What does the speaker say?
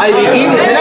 Hay vikingos.